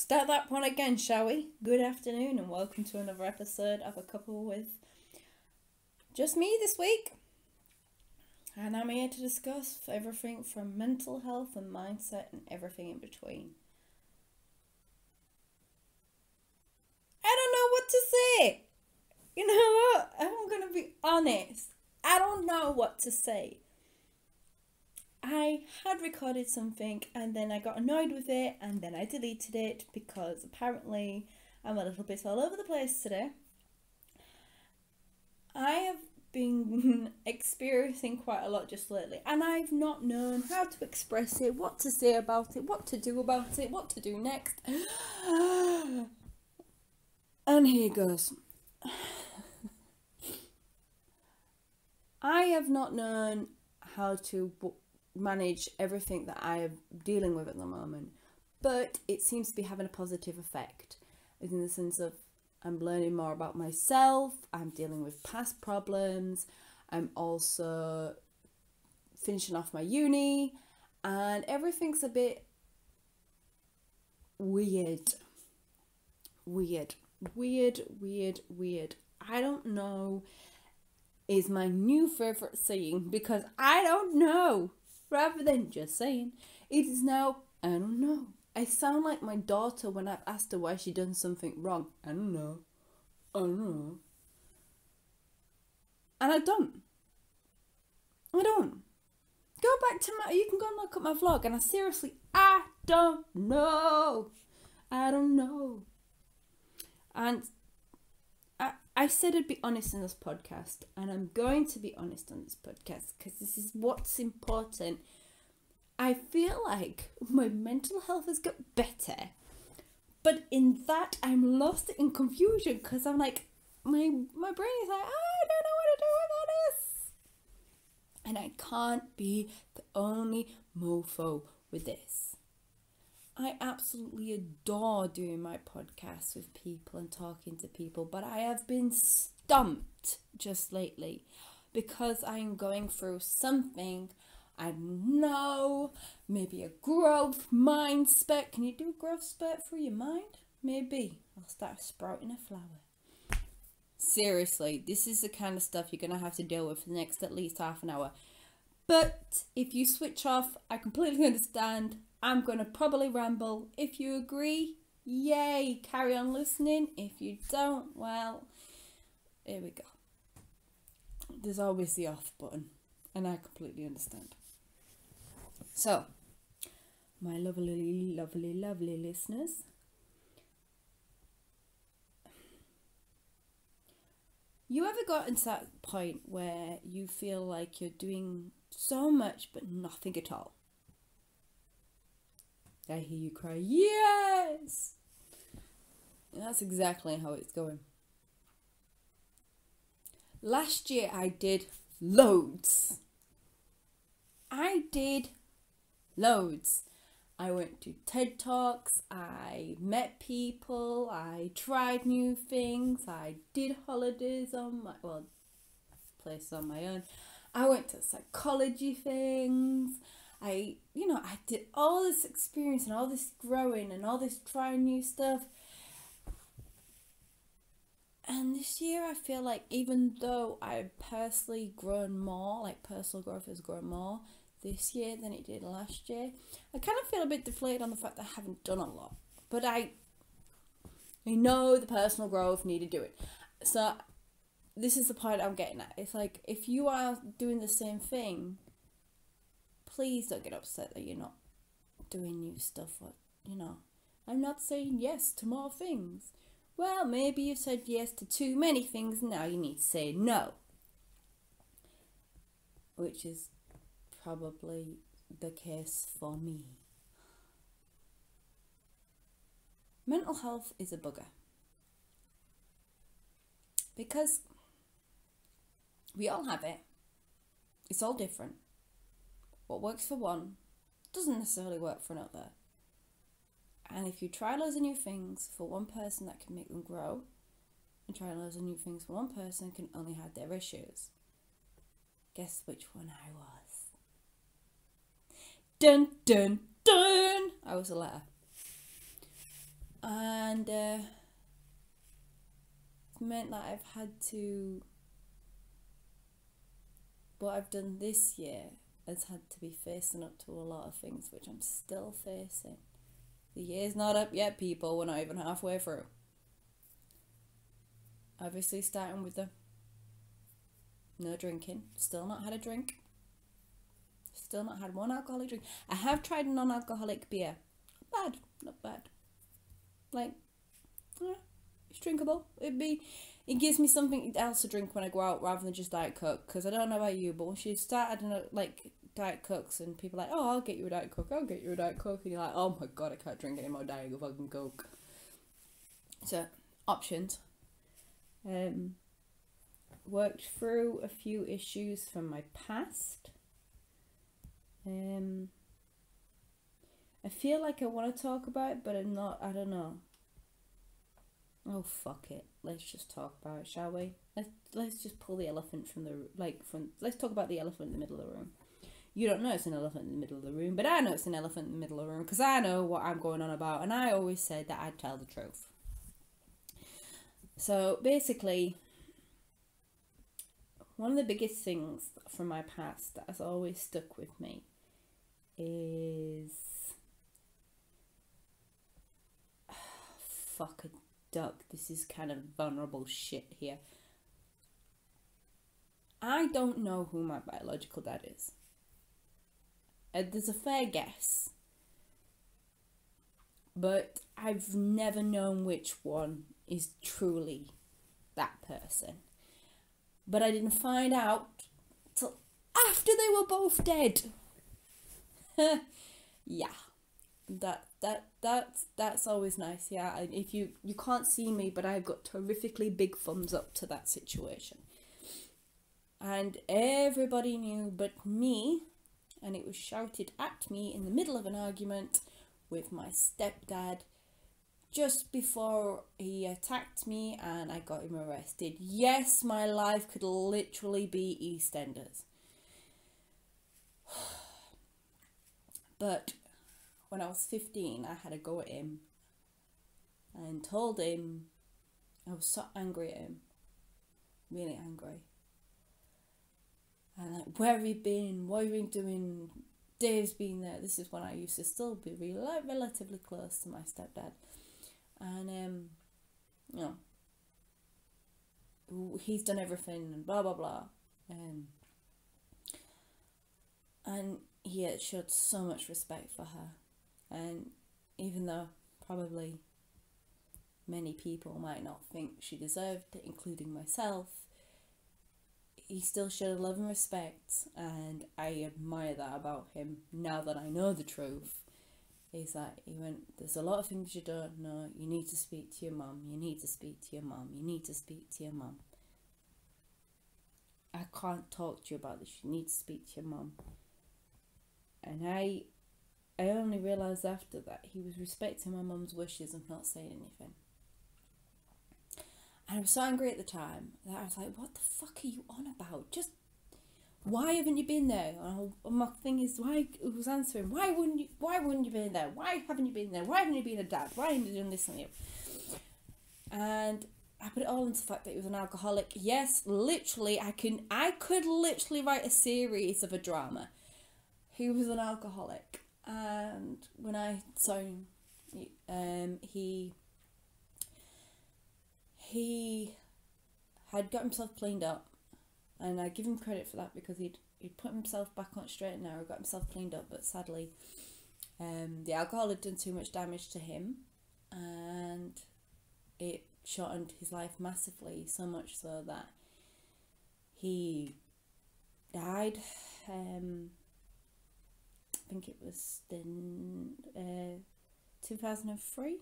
Start that one again, shall we? Good afternoon and welcome to another episode of A Cuppa With. Just me this week. And I'm here to discuss everything from mental health and mindset and everything in between. I don't know what to say. You know what? I'm going to be honest. I don't know what to say. I had recorded something and then I got annoyed with it and then I deleted it because apparently I'm a little bit all over the place today. I have been experiencing quite a lot just lately and I've not known how to express it, what to say about it, what to do about it, what to do next. And here goes. I have not known how to manage everything that I am dealing with at the moment, but it seems to be having a positive effect, in the sense of I'm learning more about myself, I'm dealing with past problems, I'm also finishing off my uni, and everything's a bit weird. I don't know is my new favourite saying, because I don't know, rather than just saying. It is now, I don't know. I sound like my daughter when I've asked her why she done something wrong. I don't know. I don't know. And I don't. I don't. Go back to my, you can go and look at my vlog, and I seriously, I don't know. I don't know. And I said I'd be honest in this podcast, and I'm going to be honest on this podcast because this is what's important. I feel like my mental health has got better, but in that I'm lost in confusion because I'm like, my brain is like, I don't know what to do about this. And I can't be the only mofo with this. I absolutely adore doing my podcasts with people and talking to people, but I have been stumped just lately because I'm going through something. I know, maybe a growth mind spurt. Can you do a growth spurt through your mind? Maybe. I'll start sprouting a flower. Seriously, this is the kind of stuff you're going to have to deal with for the next at least half an hour. But if you switch off, I completely understand. I'm going to probably ramble. If you agree, yay, carry on listening. If you don't, well, here we go. There's always the off button, and I completely understand. So, my lovely, lovely, lovely listeners, you ever gotten to that point where you feel like you're doing so much but nothing at all? I hear you cry, yes! And that's exactly how it's going. Last year I did loads. I went to TED Talks, I met people, I tried new things, I did holidays on my, well, place on my own. I went to psychology things. I did all this experience and all this growing and all this trying new stuff. And this year I feel like even though I've personally grown more, like personal growth has grown more this year than it did last year, I kind of feel a bit deflated on the fact that I haven't done a lot. But I know the personal growth needed doing. So this is the point I'm getting at. It's like, if you are doing the same thing, please don't get upset that you're not doing new stuff. I'm not saying yes to more things. Well, maybe you've said yes to too many things, and now you need to say no. Which is probably the case for me. Mental health is a bugger. Because we all have it. It's all different. What works for one doesn't necessarily work for another. And if you try loads of new things for one person, that can make them grow, and trying loads of new things for one person can only have their issues. Guess which one I was. Dun dun dun! I was a letter. And it's meant that I've had to, what I've done this year has had to be facing up to a lot of things, which I'm still facing. The year's not up yet, people. We're not even halfway through. Obviously starting with the no drinking. Still not had a drink. Still not had one alcoholic drink. I have tried non-alcoholic beer. Not bad. Not bad. Like, yeah, it's drinkable. It gives me something else to drink when I go out rather than just Diet Coke. Because I don't know about you, but once you start adding like Diet Cokes and people are like, oh, I'll get you a Diet Coke, I'll get you a Diet Coke. And you're like, oh my God, I can't drink any more Diet fucking Coke. So, options. Worked through a few issues from my past. I feel like I want to talk about it, but I'm not. I don't know. Oh, fuck it. Let's just talk about it, shall we? Let's just pull the elephant from the, let's talk about the elephant in the middle of the room. You don't know it's an elephant in the middle of the room, but I know it's an elephant in the middle of the room because I know what I'm going on about, and I always said that I'd tell the truth. So basically, one of the biggest things from my past that has always stuck with me is, fuck a duck, this is kind of vulnerable shit here. I don't know who my biological dad is. There's a fair guess, but I've never known which one is truly that person. But I didn't find out till after they were both dead. Yeah, that's always nice. Yeah, if you can't see me, but I've got terrifically big thumbs up to that situation. And everybody knew but me, and it was shouted at me in the middle of an argument with my stepdad just before he attacked me, and I got him arrested. Yes, my life could literally be EastEnders. But when I was 15, I had a go at him and told him I was so angry at him, really angry. And like, where have you been? What have you been doing? Dave's been there. This is when I used to still be relatively close to my stepdad. And, you know, he's done everything and blah, blah, blah. And he had showed so much respect for her. And even though probably many people might not think she deserved it, including myself, he still showed love and respect, and I admire that about him now that I know the truth. Is that he went, there's a lot of things you don't know, you need to speak to your mum, you need to speak to your mum, you need to speak to your mum. I can't talk to you about this, you need to speak to your mum. And I only realised after that he was respecting my mum's wishes and not saying anything. And I was so angry at the time that I was like, what the fuck are you on about? Just, why haven't you been there? And my thing is, why, I was answering, why wouldn't you been there? Why haven't you been there? Why haven't you been a dad? Why haven't you done this and that? And I put it all into the fact that he was an alcoholic. Yes, literally, I could literally write a series of a drama. He was an alcoholic. And when I saw him, he had got himself cleaned up, and I give him credit for that because he'd put himself back on straight and narrow, got himself cleaned up, but sadly the alcohol had done too much damage to him, and it shortened his life massively, so much so that he died. I think it was in 2003,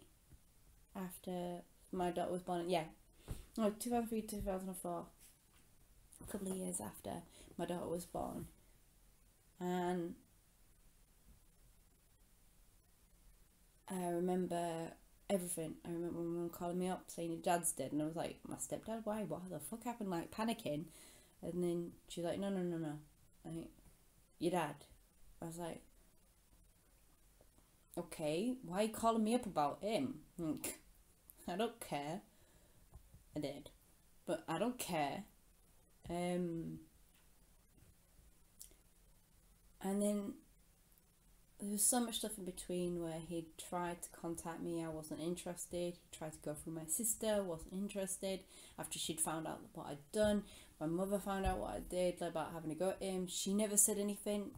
after my daughter was born. Yeah, no, 2003, 2004, a couple of years after my daughter was born. And I remember everything. I remember my mum calling me up saying, your dad's dead, and I was like, my stepdad? Why? What the fuck happened? Like, panicking. And then she's like, no, like, your dad. I was like, Okay, why are you calling me up about him? I don't care. I did. But I don't care. And then there was so much stuff in between where he tried to contact me, I wasn't interested. He tried to go through my sister, wasn't interested. After she'd found out what I'd done, my mother found out what I did, like, about having a go at him. She never said anything.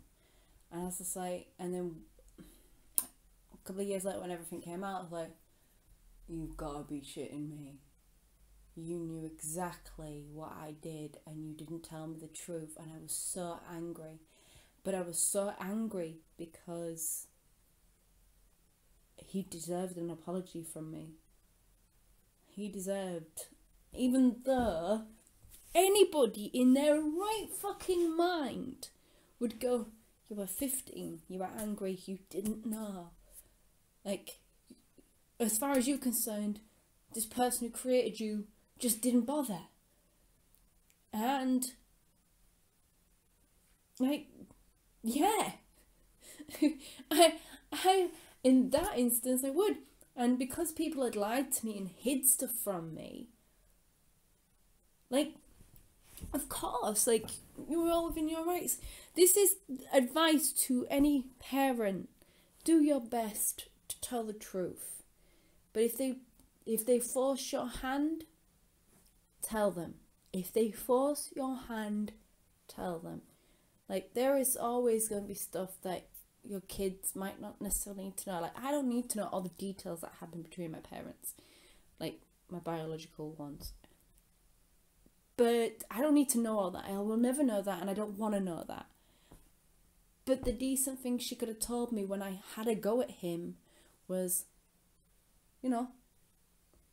And I was just like, and then a couple of years later when everything came out, I was like, you've got to be shitting me. You knew exactly what I did and you didn't tell me the truth. And I was so angry. But I was so angry because he deserved an apology from me. He deserved, even though anybody in their right fucking mind would go, you were 15, you were angry, you didn't know. Like, as far as you're concerned, this person who created you just didn't bother. And, like, yeah, I in that instance I would, and because people had lied to me and hid stuff from me, like, of course, like, you were all within your rights. This is advice to any parent: do your best to tell the truth, but if they force your hand, tell them. If they force your hand, tell them. Like, there is always going to be stuff that your kids might not necessarily need to know. Like, I don't need to know all the details that happened between my parents. Like, my biological ones. But I don't need to know all that. I will never know that, and I don't want to know that. But the decent thing she could have told me when I had a go at him was, you know,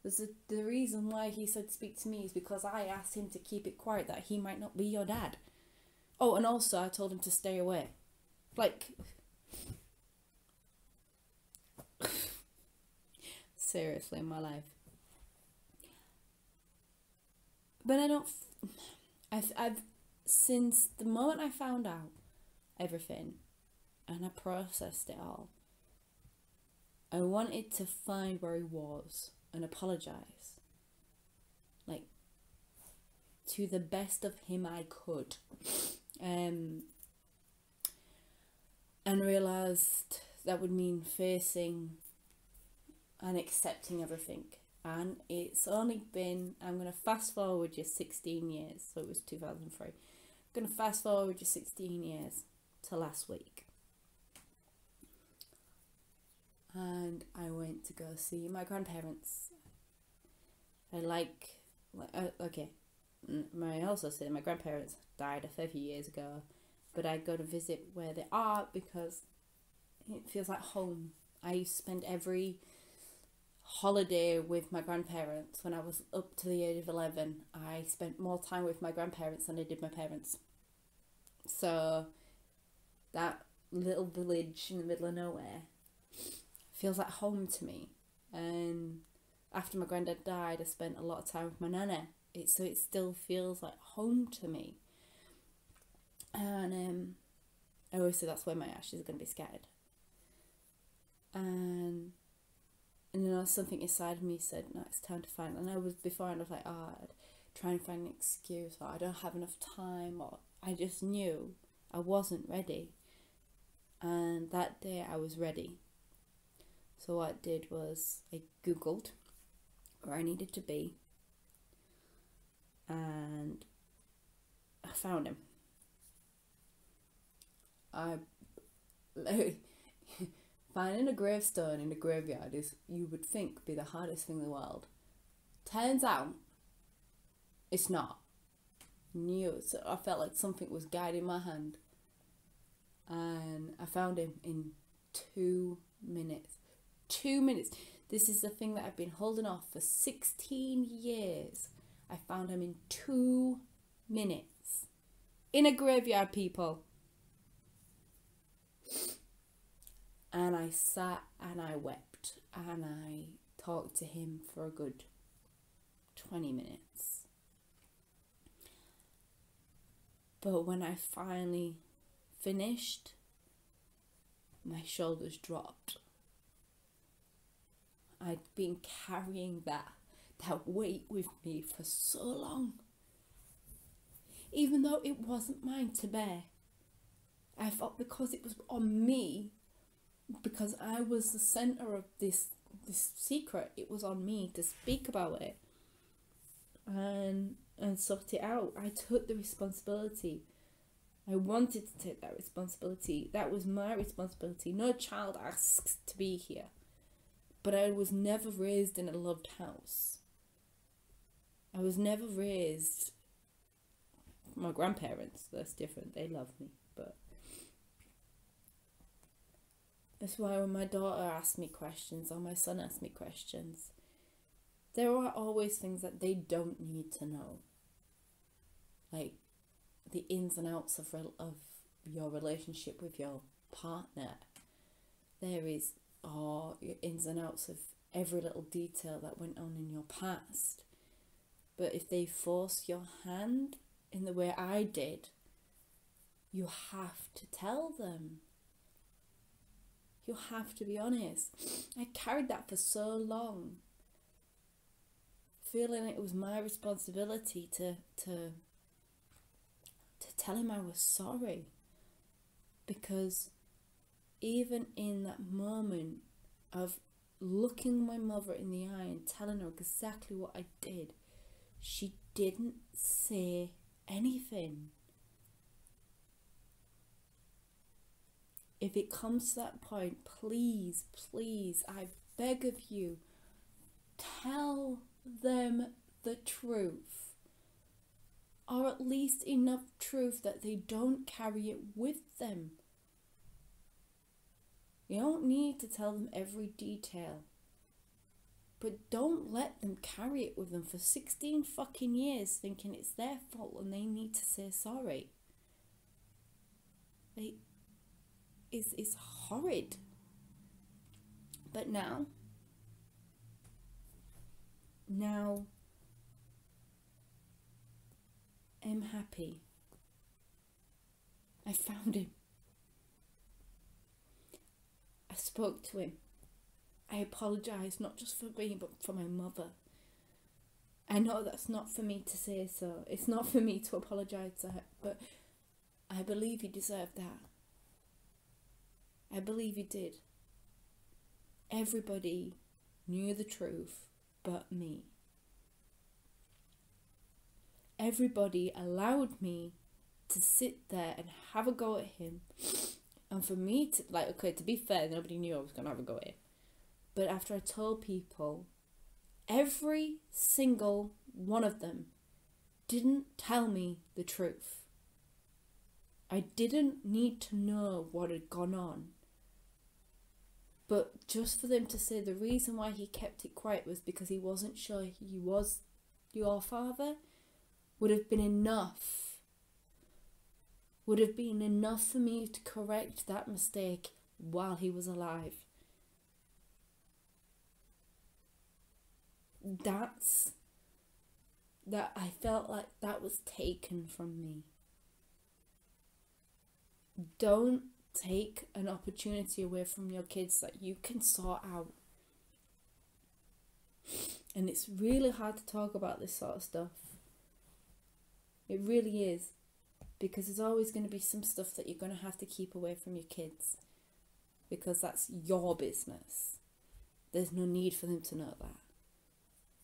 the reason why he said speak to me is because I asked him to keep it quiet that he might not be your dad. Oh, and also I told him to stay away. Like, seriously, in my life. But I don't, I've since the moment I found out everything and I processed it all, I wanted to find where he was and apologise. Like, to the best of him I could. And realised that would mean facing and accepting everything. And it's only been, I'm going to fast forward just 16 years, so it was 2003. I'm going to fast forward just 16 years to last week. And I went to go see my grandparents. I also said that my grandparents died a fair few years ago, but I go to visit where they are because it feels like home. I used to spend every holiday with my grandparents. When I was up to the age of 11, I spent more time with my grandparents than I did my parents. So that little village in the middle of nowhere feels like home to me. And after my granddad died, I spent a lot of time with my nana. So it still feels like home to me. And I always say that's where my ashes are going to be scattered. And then something inside me said, no, it's time to find. And I was like, oh, I'd try and find an excuse, or I don't have enough time, or I just knew I wasn't ready. And that day I was ready. So what I did was I Googled where I needed to be. And I found him. Finding a gravestone in a graveyard is, you would think, be the hardest thing in the world. Turns out, it's not. So I felt like something was guiding my hand. And I found him in 2 minutes. 2 minutes. This is the thing that I've been holding off for 16 years. I found him in 2 minutes. In a graveyard, people. And I sat and I wept and I talked to him for a good 20 minutes. But when I finally finished, my shoulders dropped I'd been carrying that weight with me for so long. Even though it wasn't mine to bear, I felt because it was on me, because I was the centre of this secret, it was on me to speak about it and sort it out. I took the responsibility. I wanted to take that responsibility. That was my responsibility. No child asks to be here. But I was never raised in a loved house. I was never raised... My grandparents, that's different. They love me, but... That's why when my daughter asks me questions or my son asks me questions, there are always things that they don't need to know. Like the ins and outs of your relationship with your partner. There is all your ins and outs of every little detail that went on in your past. But if they force your hand in the way I did, you have to tell them. You have to be honest. I carried that for so long, feeling it was my responsibility to tell him I was sorry, because even in that moment of looking my mother in the eye and telling her exactly what I did, she didn't say anything. If it comes to that point, please, please, I beg of you, tell them the truth. Or at least enough truth that they don't carry it with them. You don't need to tell them every detail. But don't let them carry it with them for 16 fucking years thinking it's their fault and they need to say sorry. It's horrid. But now I'm happy. I found him. I spoke to him. I apologise, not just for me, but for my mother. I know that's not for me to say so. It's not for me to apologise to her, but I believe he deserved that. I believe he did. Everybody knew the truth but me. Everybody allowed me to sit there and have a go at him. And for me to, like, okay, to be fair, nobody knew I was going to have a go at him. But after I told people, every single one of them didn't tell me the truth. I didn't need to know what had gone on. But just for them to say the reason why he kept it quiet was because he wasn't sure he was your father would have been enough. Would have been enough for me to correct that mistake while he was alive. That I felt like that was taken from me. Don't take an opportunity away from your kids that you can sort out. And it's really hard to talk about this sort of stuff. It really is. Because there's always going to be some stuff that you're going to have to keep away from your kids. Because that's your business. There's no need for them to know that.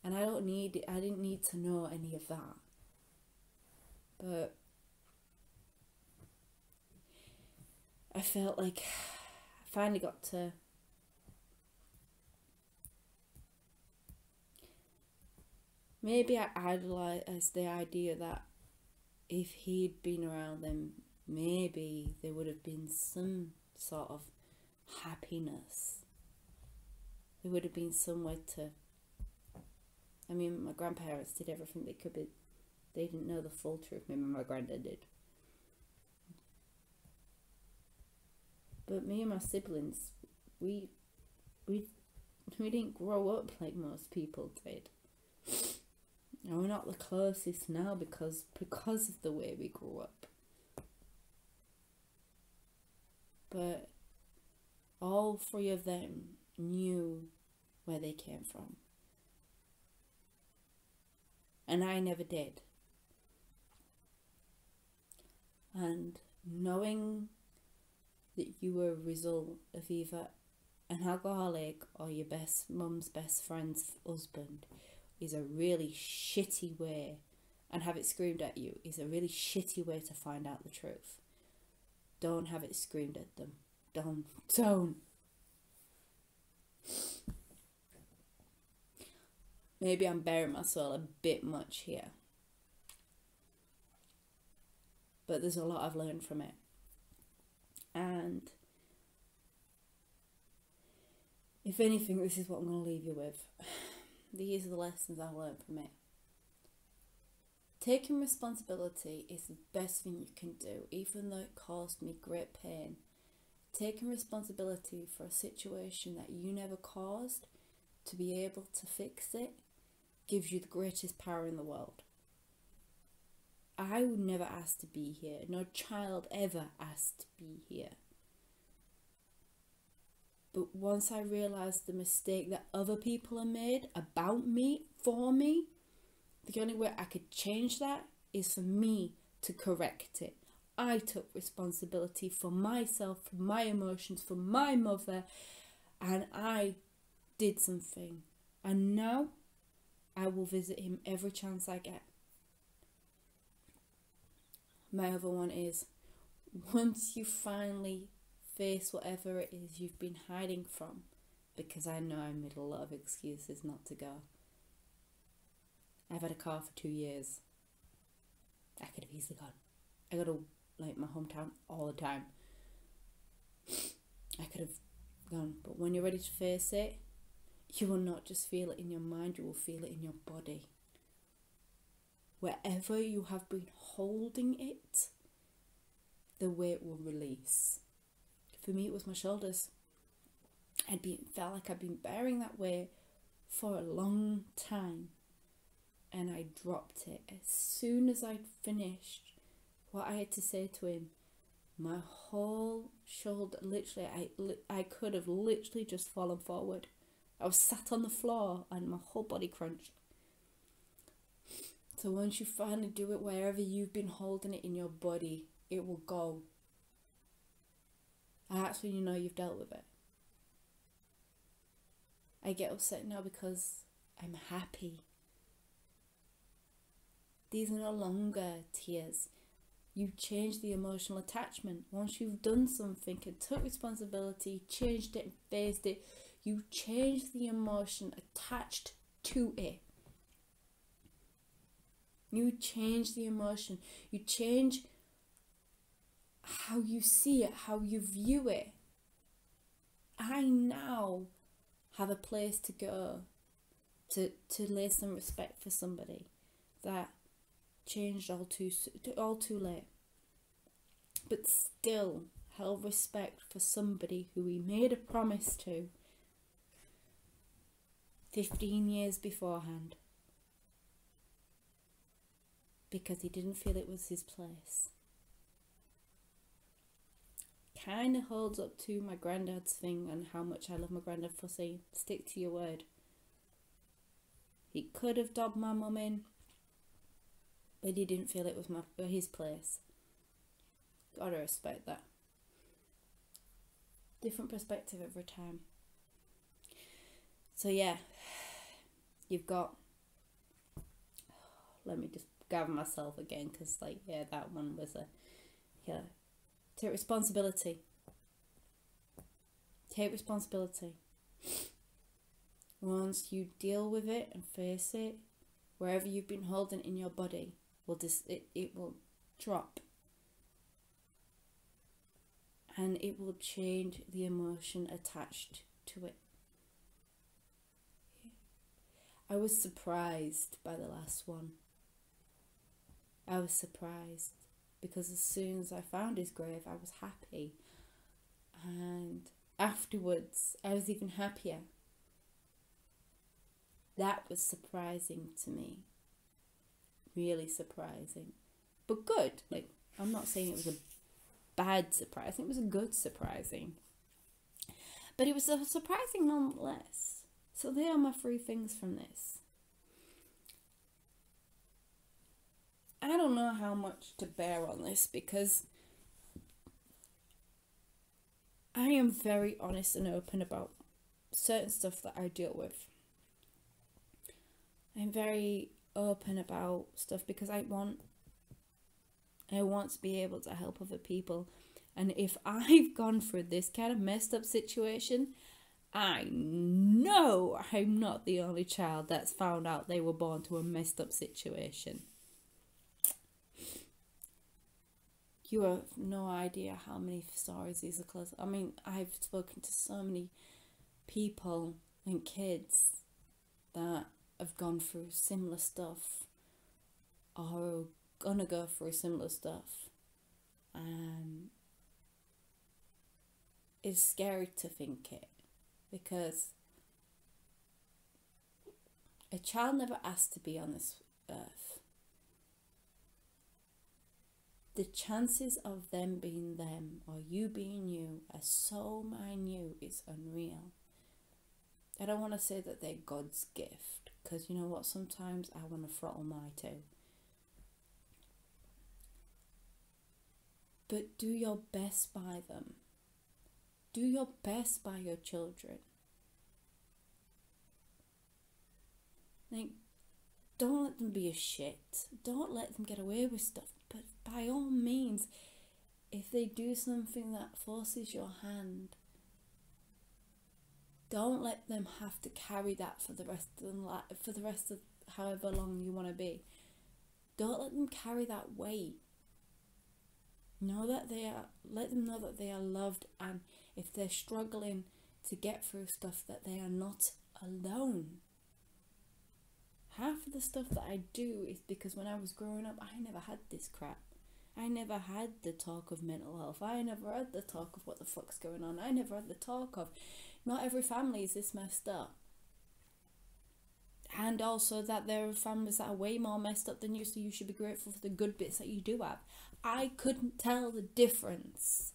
And I didn't need to know any of that. But I felt like I finally got to maybe I idolized the idea that if he'd been around them, maybe there would have been some sort of happiness. There would have been somewhere to, I mean, my grandparents did everything they could, but they didn't know the full truth. Maybe my granddad did. But me and my siblings, we didn't grow up like most people did. And we're not the closest now because of the way we grew up. But all three of them knew where they came from. And I never did. And knowing that you were a result of either an alcoholic or your best mum's best friend's husband is a really shitty way, and have it screamed at you is a really shitty way to find out the truth. Don't have it screamed at them. Don't. Maybe I'm bearing my soul a bit much here, but there's a lot I've learned from it. And if anything, this is what I'm going to leave you with. These are the lessons I've learned from it. Taking responsibility is the best thing you can do, even though it caused me great pain. Taking responsibility for a situation that you never caused, to be able to fix it, gives you the greatest power in the world. I would never ask to be here. No child ever asked to be here. But once I realised the mistake that other people have made about me, for me, the only way I could change that is for me to correct it. I took responsibility for myself, for my emotions, for my mother, and I did something. And now I will visit him every chance I get. My other one is, once you finally face whatever it is you've been hiding from, because I know I made a lot of excuses not to go. I've had a car for 2 years. I could have easily gone. I go to like my hometown all the time. I could have gone. But when you're ready to face it, you will not just feel it in your mind, you will feel it in your body. Wherever you have been holding it, the weight will release. For me, it was my shoulders. Felt like I'd been bearing that weight for a long time. And I dropped it. As soon as I'd finished what I had to say to him, my whole shoulder, literally, I could have literally just fallen forward. I was sat on the floor and my whole body crunched. So once you finally do it, wherever you've been holding it in your body, it will go. And that's when you know you've dealt with it. I get upset now because I'm happy. These are no longer tears. You've changed the emotional attachment. Once you've done something and took responsibility, changed it and faced it, you changed the emotion attached to it. You change the emotion. You change how you see it, how you view it. I now have a place to go to lay some respect for somebody that changed all too late, but still held respect for somebody who he made a promise to 15 years beforehand. Because he didn't feel it was his place. Kind of holds up to my granddad's thing and how much I love my granddad for saying, stick to your word. He could have dobbed my mum in, but he didn't feel it was his place. Gotta respect that. Different perspective every time. So yeah, you've got, let me just gather myself again, because like, yeah, that one was a, yeah. Take responsibility. Take responsibility. Once you deal with it and face it, wherever you've been holding in your body, it will drop. And it will change the emotion attached to it. I was surprised by the last one. I was surprised because as soon as I found his grave, I was happy. And afterwards, I was even happier. That was surprising to me. Really surprising. But good. Like, I'm not saying it was a bad surprise. It was a good surprising. But it was a surprising nonetheless. So they are my three things from this. I don't know how much to bear on this because I am very honest and open about certain stuff that I deal with. I'm very open about stuff because I want to be able to help other people. And if I've gone through this kind of messed up situation, I know I'm not the only child that's found out they were born to a messed up situation. You have no idea how many stories these are close. I mean, I've spoken to so many people and kids that have gone through similar stuff or gonna go through similar stuff. It's scary to think it because a child never asked to be on this earth. The chances of them being them or you being you are so minute, it's unreal. I don't want to say that they're God's gift because you know what, sometimes I want to throttle my toe. But do your best by them. Do your best by your children. Like, don't let them be a shit. Don't let them get away with stuff. But by all means, if they do something that forces your hand, don't let them have to carry that for the rest of them, for the rest of however long you want to be. Don't let them carry that weight. Know that they are, let them know that they are loved, and if they're struggling to get through stuff, that they are not alone. Half of the stuff that I do is because when I was growing up, I never had this crap. I never had the talk of mental health. I never had the talk of what the fuck's going on. I never had the talk of not every family is this messed up. And also that there are families that are way more messed up than you, so you should be grateful for the good bits that you do have. I couldn't tell the difference.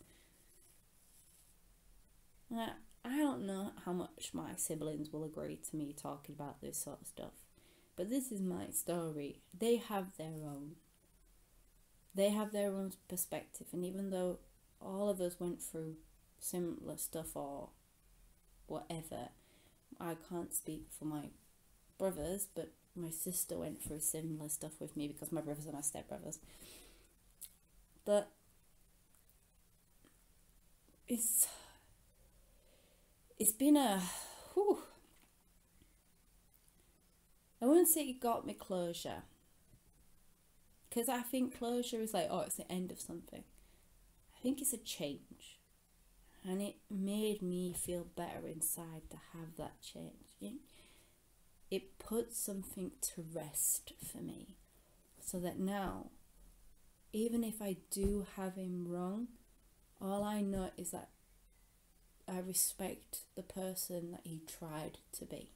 Now, I don't know how much my siblings will agree to me talking about this sort of stuff. But this is my story. They have their own. They have their own perspective. And even though all of us went through similar stuff or whatever, I can't speak for my brothers, but my sister went through similar stuff with me because my brothers are my stepbrothers. But it's been a, whew, I wouldn't say it got me closure, because I think closure is like, oh, it's the end of something. I think it's a change, and it made me feel better inside to have that change. It put something to rest for me, so that now, even if I do have him wrong, all I know is that I respect the person that he tried to be.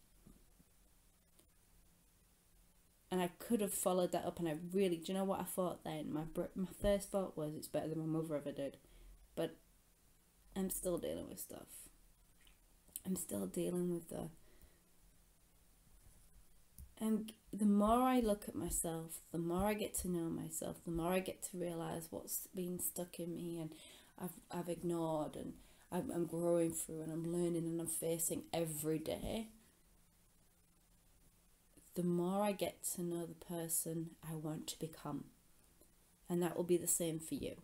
And I could have followed that up, and I really, do you know what I thought then? My first thought was, it's better than my mother ever did. But I'm still dealing with stuff. I'm still dealing with the... And the more I look at myself, the more I get to know myself, the more I get to realise what's been stuck in me and I've ignored, and I'm growing through, and I'm learning, and I'm facing every day. The more I get to know the person I want to become. And that will be the same for you.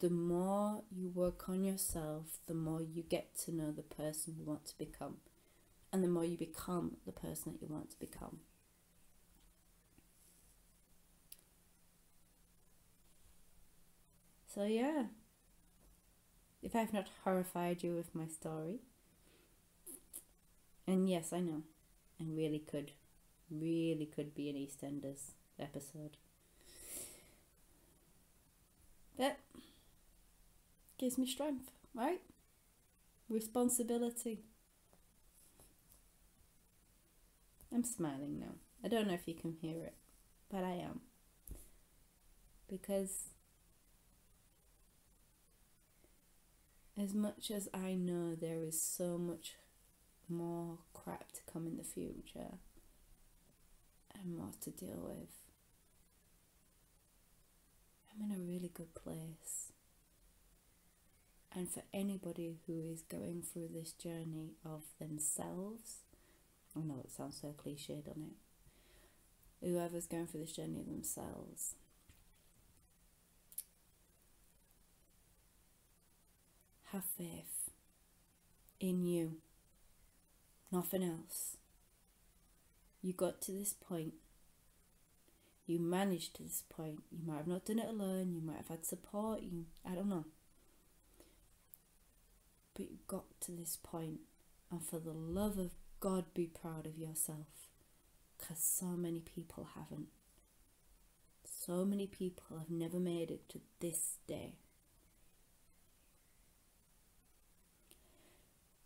The more you work on yourself, the more you get to know the person you want to become. And the more you become the person that you want to become. So yeah, if I've not horrified you with my story, and yes, I know, I really could be an EastEnders episode. That gives me strength, right? Responsibility. I'm smiling now. I don't know if you can hear it, but I am. Because as much as I know there is so much more crap to come in the future and more to deal with. I'm in a really good place. And for anybody who is going through this journey of themselves, I know it sounds so cliched, doesn't it? Whoever's going through this journey of themselves, have faith in you, nothing else. You got to this point, you managed to this point. You might have not done it alone, you might have had support, I don't know. But you got to this point, and for the love of God, be proud of yourself, because so many people haven't. So many people have never made it to this day.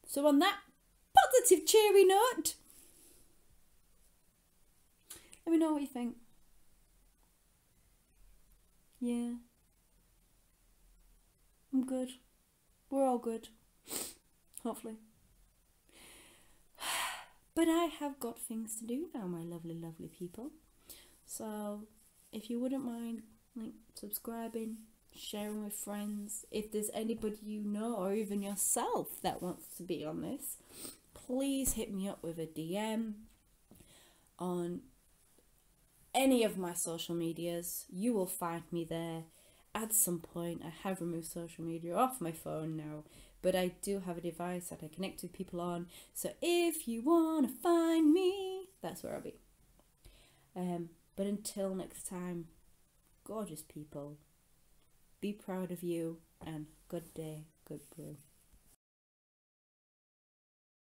So on that positive, cheery note, let me know what you think. Yeah. I'm good. We're all good. Hopefully. But I have got things to do now, my lovely, lovely people. So if you wouldn't mind, like, subscribing, sharing with friends. If there's anybody you know or even yourself that wants to be on this, please hit me up with a DM on any of my social medias. You will find me there at some point. I have removed social media off my phone now, but I do have a device that I connect with people on. So if you want to find me, that's where I'll be. But until next time, gorgeous people, be proud of you, and good day, good brew.